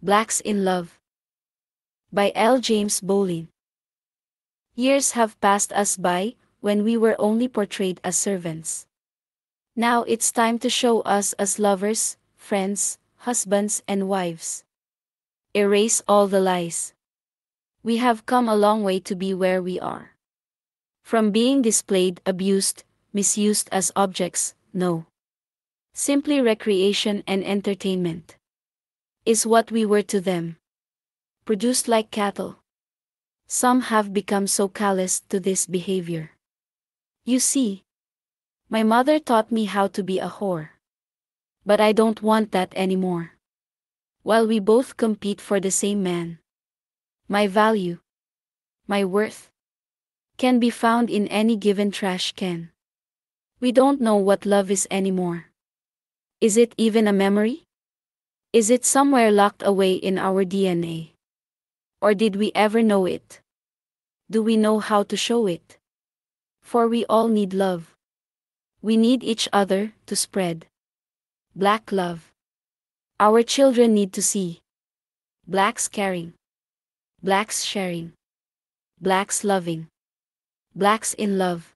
Blacks in Love by L. James Bolin. Years have passed us by when we were only portrayed as servants. Now it's time to show us as lovers, friends, husbands, and wives. Erase all the lies. We have come a long way to be where we are. From being displayed, abused, misused as objects, no. Simply recreation and entertainment is what we were to them. Produced like cattle. Some have become so calloused to this behavior. You see, my mother taught me how to be a whore. But I don't want that anymore. While we both compete for the same man, my value, my worth, can be found in any given trash can. We don't know what love is anymore. Is it even a memory? Is it somewhere locked away in our DNA? Or did we ever know it? Do we know how to show it? For we all need love. We need each other to spread Black love. Our children need to see Blacks caring, Blacks sharing, Blacks loving, Blacks in love.